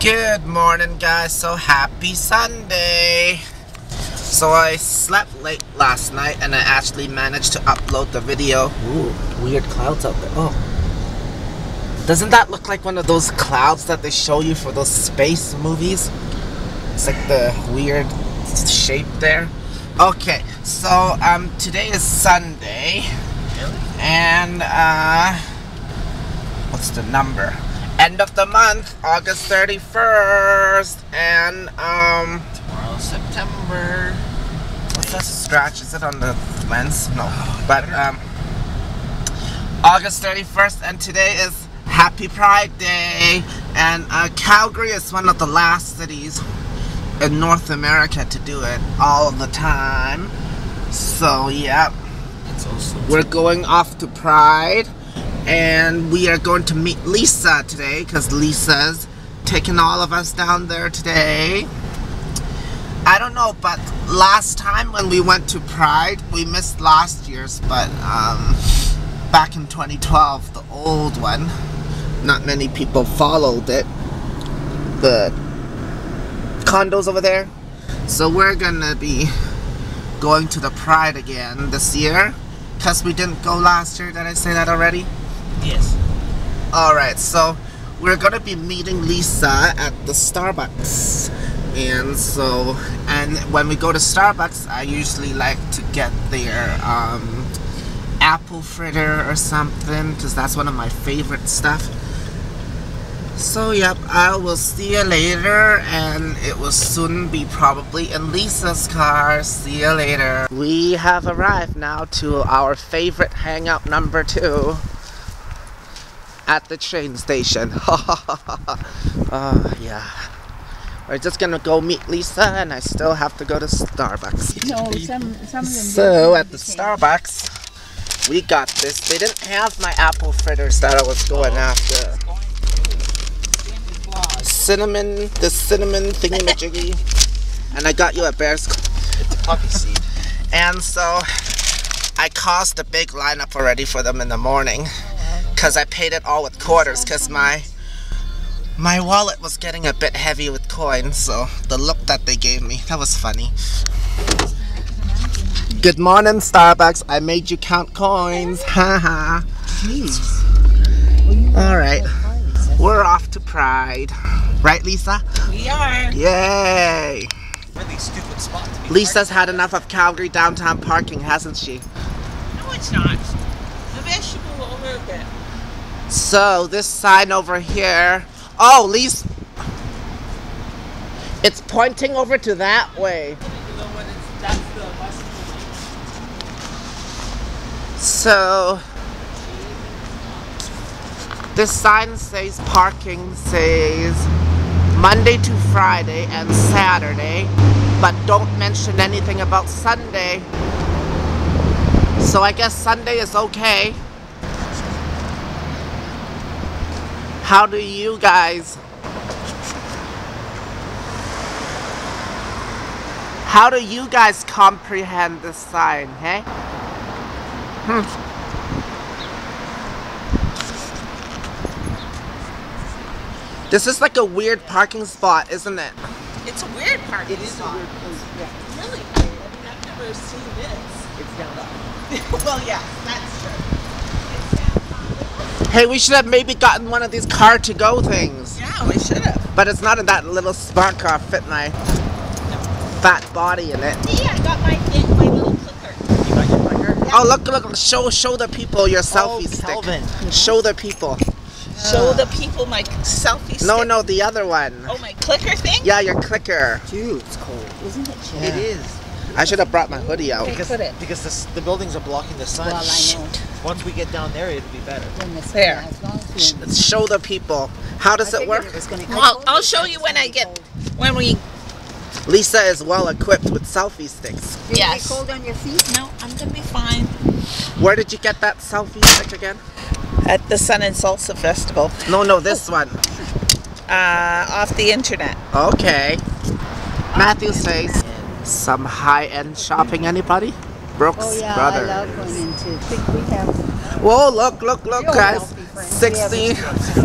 Good morning, guys. So happy Sunday. So I slept late last night and I actually managed to upload the video. Ooh, weird clouds out there. Oh, doesn't that look like one of those clouds that they show you for those space movies? It's like the weird shape there. Okay, so today is Sunday and what's the number? End of the month, August 31st, and tomorrow's September. What's that scratch? Is it on the lens? No, but August 31st, and today is Happy Pride Day, and Calgary is one of the last cities in North America to do it all the time. So yeah, we're going off to Pride. And we are going to meet Lisa today because Lisa's taking all of us down there today. I don't know, but last time when we went to Pride, we missed last year's, but back in 2012, the old one, not many people followed it. The condos over there. So we're gonna be going to the Pride again this year because we didn't go last year. Did I say that already? Yes. Alright, so we're gonna be meeting Lisa at the Starbucks. And when we go to Starbucks, I usually like to get their apple fritter or something, because that's one of my favorite stuff. So yep, I will see you later, and it will soon be probably in Lisa's car. See you later. We have arrived now to our favorite hangout number 2. At the train station. Yeah. We're just gonna go meet Lisa, and I still have to go to Starbucks. No, some of them. So at the Starbucks, we got this. They didn't have my apple fritters that I was going after. Cinnamon, the cinnamon thingamajiggy, and I got you a bear's. It's a poppy seed. And so I caused a big lineup already for them in the morning. Because I paid it all with quarters, because my wallet was getting a bit heavy with coins, so the look that they gave me, that was funny. Good morning, Starbucks. I made you count coins. Haha. Jeez. Alright. We're off to Pride. Right, Lisa? We are. Yay. Really stupid spot to be. Lisa's had enough of Calgary downtown parking, hasn't she? No, it's not. The vegetable over there. So this sign over here, oh, Lisa, it's pointing over to that way. So this sign says parking says Monday to Friday and Saturday, but don't mention anything about Sunday. So I guess Sunday is okay. How do you guys? How do you guys comprehend this sign, hey? This is like a weird parking spot, isn't it? It's a weird parking spot. It is a weird place, yeah. Really? I mean, I've never seen this. It's down there. Well, yeah, that's true. Hey, we should have maybe gotten one of these car-to-go things. Yeah, we should have. But it's not in that little smart car fit my fat body in it. See, I got my little clicker. You got your clicker? Yeah. Oh, look, look. Show the people your selfie stick. Calvin. Mm-hmm. Show the people. Show the people my selfie stick. No, the other one. Oh, my clicker thing? Yeah, your clicker. Dude, it's cold. Isn't it chill? Yeah. It is. I should have brought my hoodie out. Because the buildings are blocking the sun. Well, I know. Once we get down there, it'll be better. There. Show the people. How does it work? Well, I'll show you when I get... When we... Lisa is well equipped with selfie sticks. Yes. Are you cold on your feet? No, I'm going to be fine. Where did you get that selfie stick again? At the Sun and Salsa Festival. No, this one. Off the internet. Okay. Matthew says... Some high-end shopping, anybody? Brooks Brothers. Oh yeah, I love going into. Think we have. Whoa, look, guys.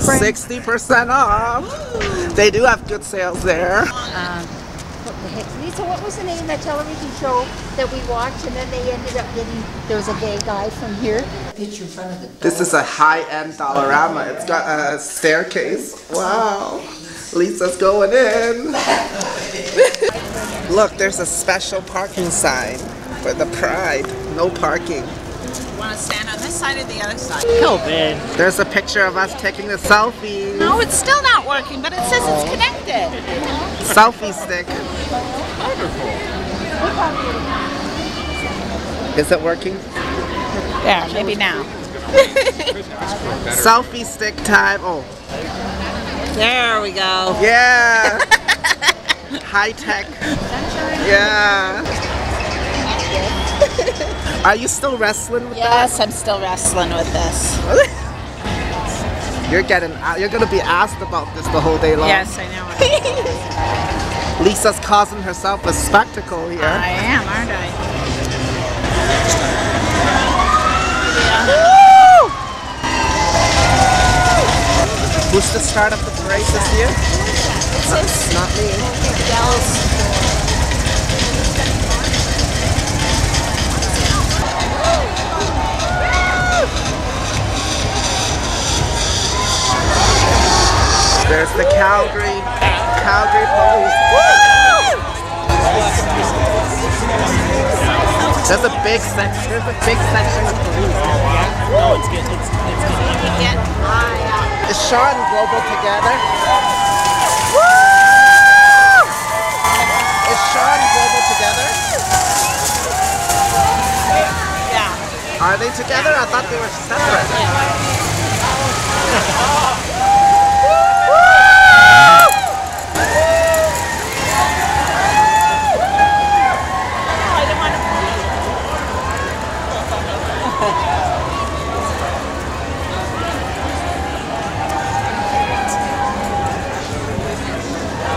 60% off. They do have good sales there. Lisa, what was the name of that television show that we watched and then they ended up getting, there was a gay guy from here? Picture in front of it. This is a high-end Dollarama. It's got a staircase. Wow. Lisa's going in. Look, there's a special parking sign for the Pride. No parking. Want to stand on this side or the other side? Cool, man. There's a picture of us taking a selfie. No, it's still not working, but it says it's connected. Selfie stick. Wonderful. Is it working? Yeah, maybe now. Selfie stick time. Oh. There we go. Yeah. High tech. Yeah. Are you still wrestling with this? Yes, I'm still wrestling with this. You're gonna be asked about this the whole day long. Yes, I know. Lisa's causing herself a spectacle here. I am, aren't I? Yeah. Who's the start of the parade this year? It's not me. It's there's the Calgary police. Woo! There's a big section of police. No, it's good. It's good. Is Shaw and Global together? Woo! Is Shaw and Global together? Yeah. Are they together? I thought they were separate.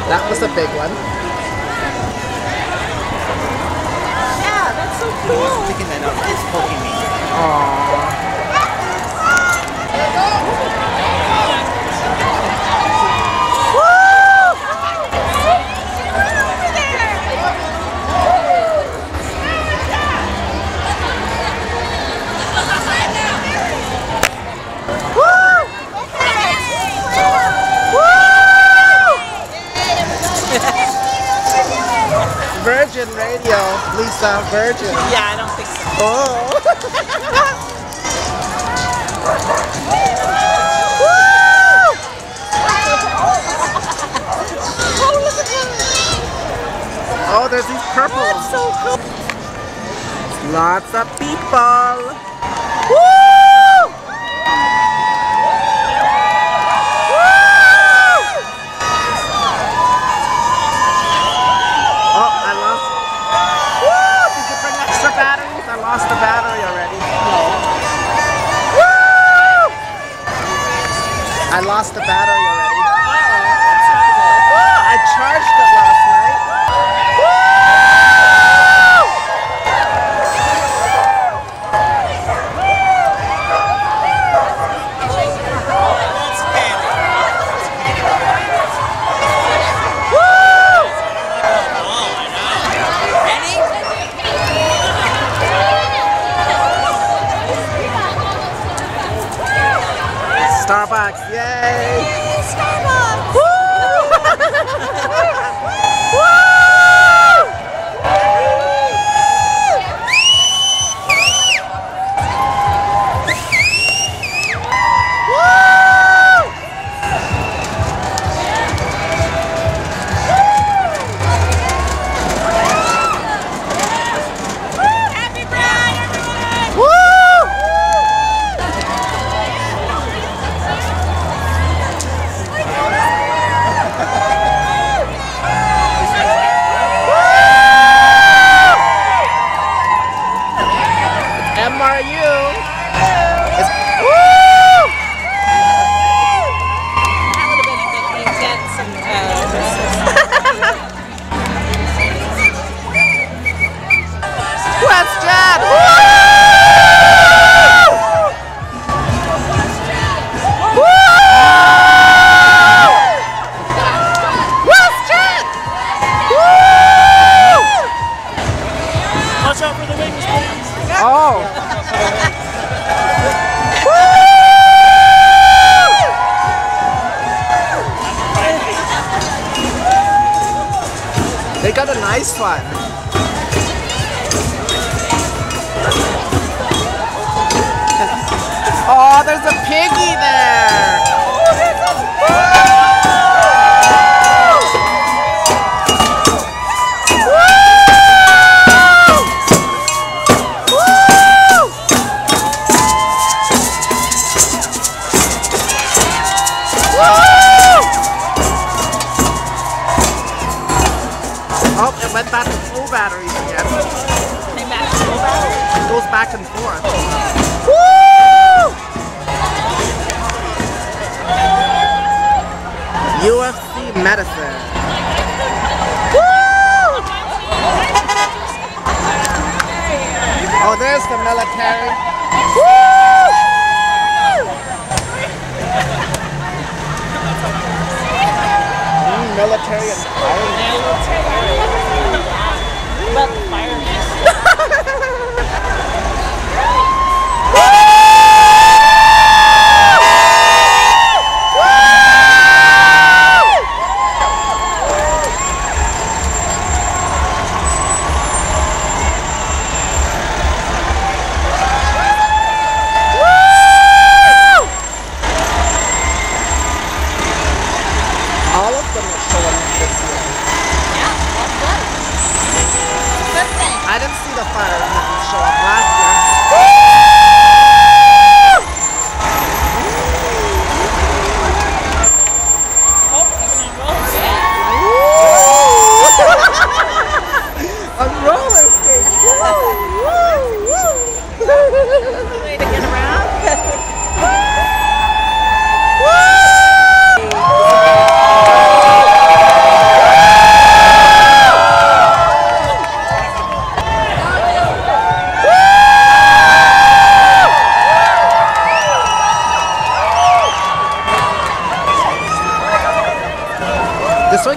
That was a big one. Yeah, that's so cool. He's picking that up. It's poking me. Virgin radio, Lisa, Virgin. Yeah, I don't think so. Oh. Oh, look at this. Oh, there's these purple. That's so cool. Lots of people. Lost the battery already. Woo! I lost the battery already. I charged it last night. Starbucks, yay! Yay, Starbucks! Woo! this one. Oh, there's a piggy there. Oh, there's a went back to full batteries again. Came back to full batteries? It goes back and forth. Woo! UFC medicine. Woo! Oh, there's the military. Woo! Military and fire. About the firemen. All of them are showing up this year. I didn't see the fire show up last year. Oh, on roller skates. Woo! Woo! Woo! Woo! Way to get around.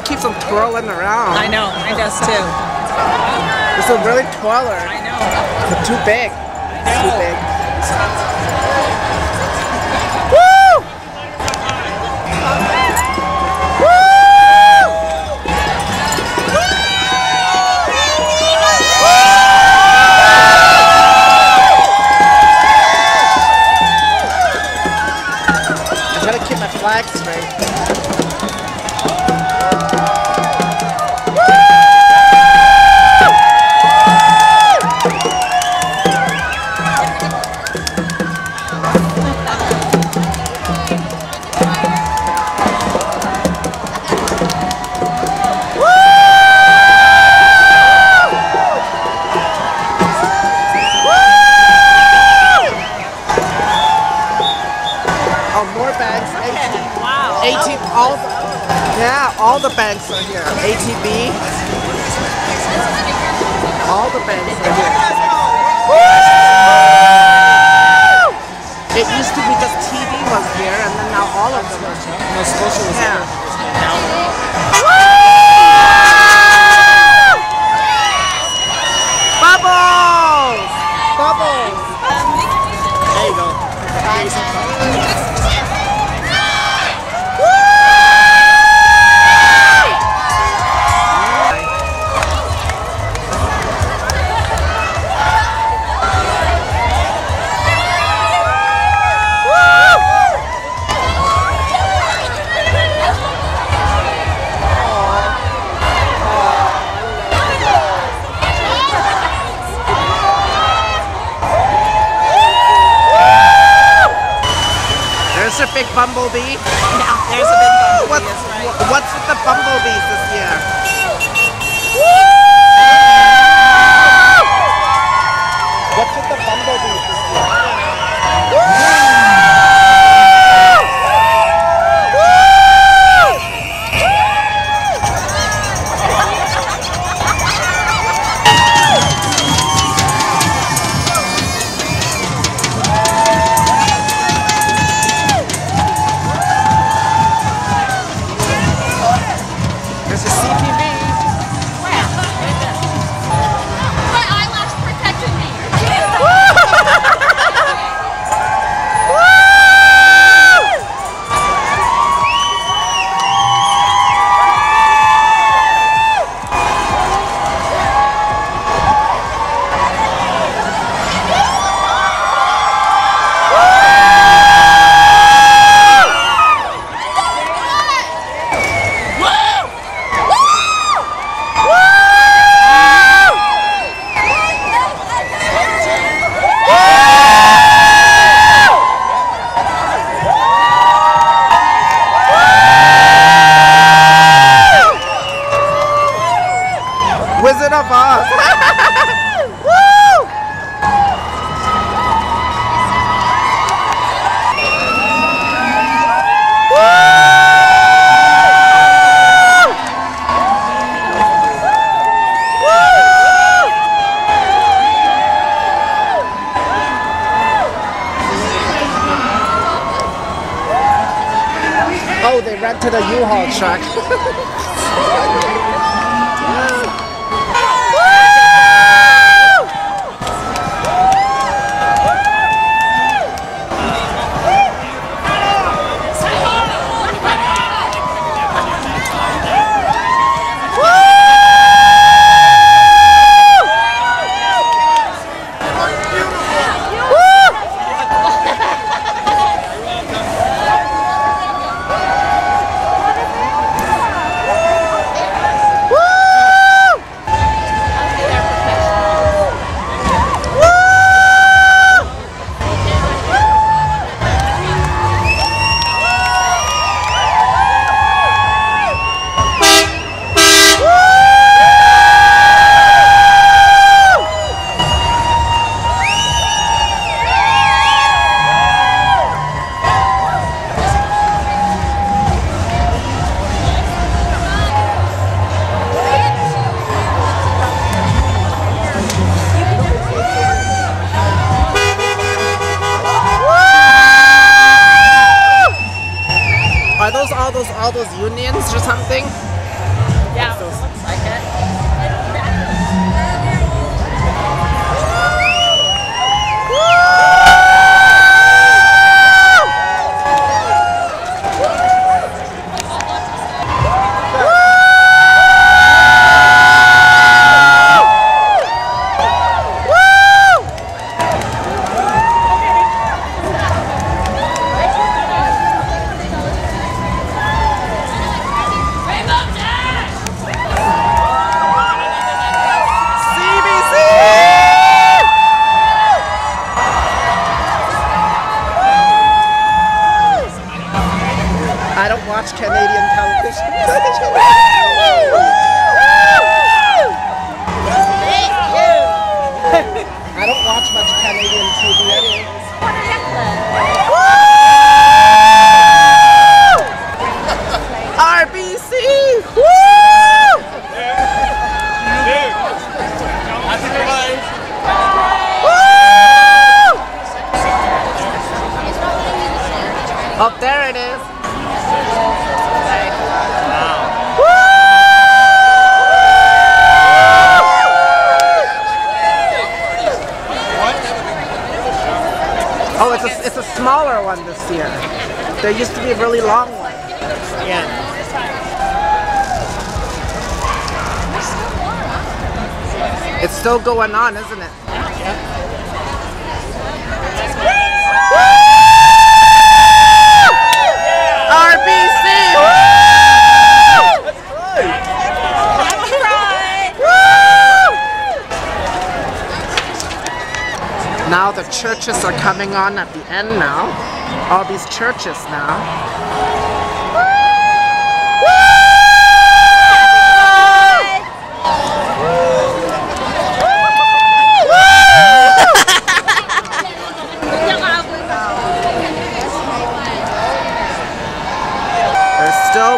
Keeps them twirling around. I know, it does too. It's a really twirler. I know. It's too big. It's too big. Woo! Woo! I gotta keep my flag straight. All the banks are here. ATB. All the banks are here. Woo! It used to be just TD was here, and then now all of them are here. No, Scotia was here. Bubbles! Bubbles! There you go. There's a big bumblebee. Yeah, there's a big bumblebee. What's with the bumblebees this year? Woo! What's with the bumblebees this year? Woo! Oh, they rented a U-Haul truck. Going on, isn't it? RBC! Now the churches are coming on at the end now. All these churches now.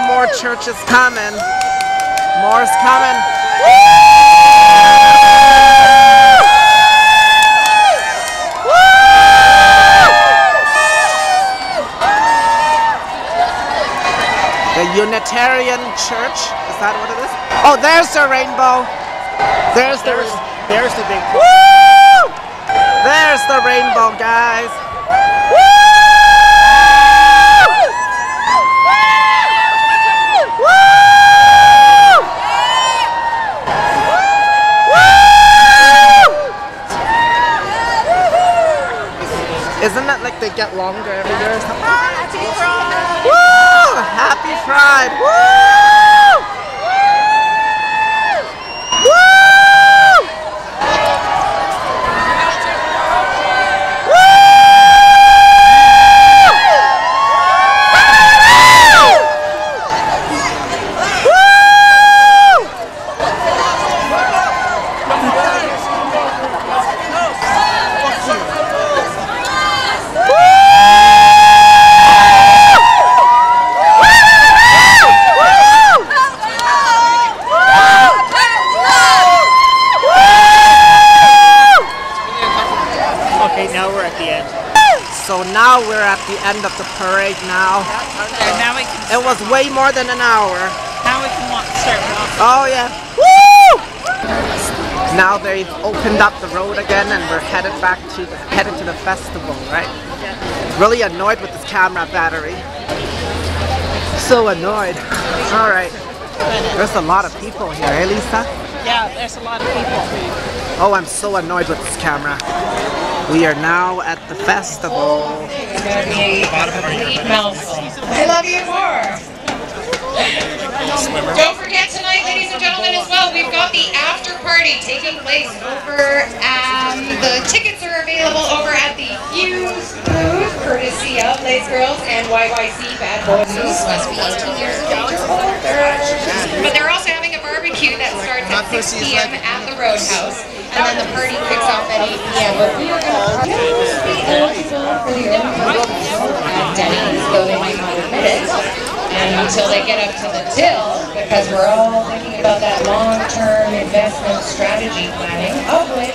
More church is coming. More's coming. Woo! Woo! The Unitarian Church. Is that what it is? Oh, there's the rainbow. There's the big. Woo! There's the rainbow, guys. Isn't that like they get longer every year or something? Happy Pride! Woo! Happy Pride! Woo! Woo! Woo! end of the parade now. And now we can start. It was way more than an hour. Now we can start walking. Oh yeah. Woo! Now they've opened up the road again and we're headed back to the, festival, right? Really annoyed with this camera battery. So annoyed. All right. There's a lot of people here, eh, Lisa? Yeah, there's a lot of people. Oh, I'm so annoyed with this camera. We are now at the festival. I love you more. Don't forget tonight, ladies and gentlemen, as well, we've got the after party taking place over. The tickets are available over at the Fuse Booth, courtesy of Les Girls and YYC Bad Boys. Must be 18 years of age or older. But they're also having a barbecue that starts at 6 p.m. at the Roadhouse. And then the party kicks off at 8 p.m. But we are going to use the eligible for the Denny's, though they might not admit it, and until they get up to the till, because we're all thinking about that long-term investment strategy planning, of which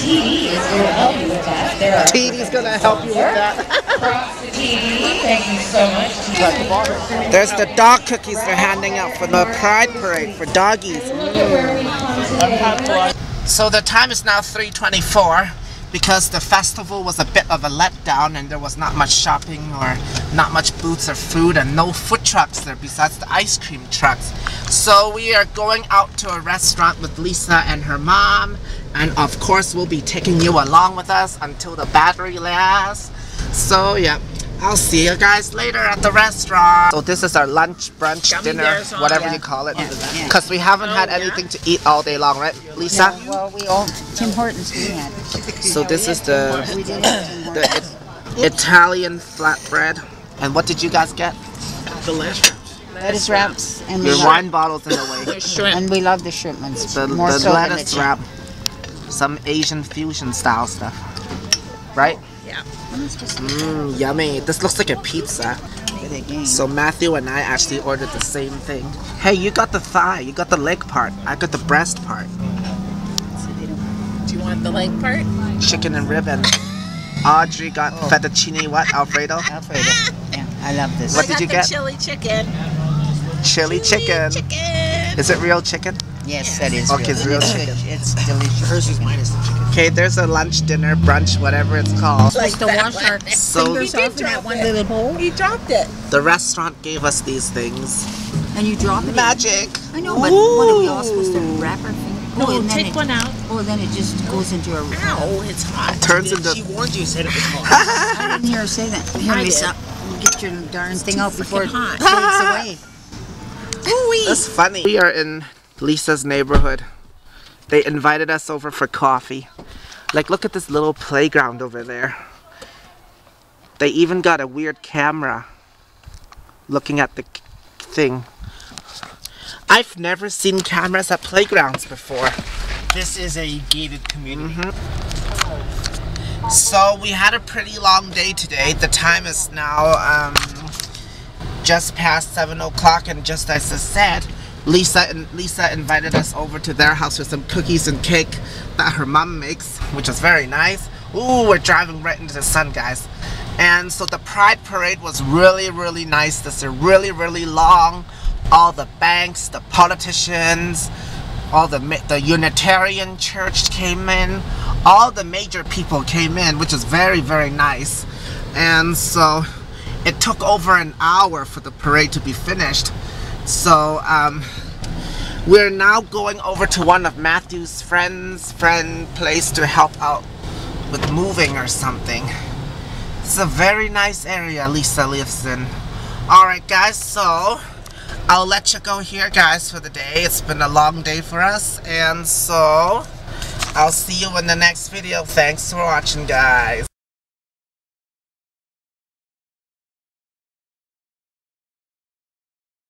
TD is going to help you with that. TD's going to help you with that. Props to TD. Thank you so much. There's the dog cookies they're handing out for the Pride Parade for doggies. So the time is now 3:24 because the festival was a bit of a letdown and there was not much shopping or not much booths or food and no food trucks there besides the ice cream trucks. So we are going out to a restaurant with Lisa and her mom, and of course we'll be taking you along with us until the battery lasts. So yeah, I'll see you guys later at the restaurant. So this is our lunch, brunch, dinner, whatever you call it. Because we haven't had anything to eat all day long, right, Lisa? No, well, we all Tim Hortons we had. So this is the Italian flatbread. And what did you guys get? The lettuce wraps. And your wine bottles in a way. And we love the shrimp ones. The lettuce wrap. Some Asian fusion style stuff. Right? Yeah. Mmm, yummy. This looks like a pizza. So Matthew and I actually ordered the same thing. Hey, you got the thigh, you got the leg part. I got the breast part. Do you want the leg part? Chicken and ribbon. Audrey got fettuccine, what? Alfredo? Alfredo. Yeah, I love this. What did you get? Chili chicken. Chili chicken. Is it real chicken? Yes, that is. Okay, it's real chicken. It's delicious. Hers is minus the chicken. Okay, there's a lunch, dinner, brunch, whatever it's called. Like to wash our fingers off in that one little bowl. He dropped it. The restaurant gave us these things. And you drop it. Magic. I know, but what are we all supposed to wrap our fingers? No, take one out. Oh, then it just goes into a. Ow, it's hot. It turns into. She warned you, said it was hot. I didn't hear her say that. Here, Lisa, get your darn thing out before it fades away. That's funny. We are in Lisa's neighborhood. They invited us over for coffee. Like, look at this little playground over there. They even got a weird camera looking at the thing. I've never seen cameras at playgrounds before. This is a gated community. So we had a pretty long day today. The time is now just past 7 o'clock, and just as I said, Lisa invited us over to their house for some cookies and cake that her mom makes, which is very nice. Ooh, we're driving right into the sun, guys. And so the Pride Parade was really, really nice. This is really, really long. All the banks, the politicians, all the Unitarian Church came in. All the major people came in, which is very, very nice. And so it took over an hour for the parade to be finished. So we're now going over to one of Matthew's friend's place to help out with moving or something. It's a very nice area Lisa lives in. Alright guys, so I'll let you go here guys for the day. It's been a long day for us, and so I'll see you in the next video. Thanks for watching guys.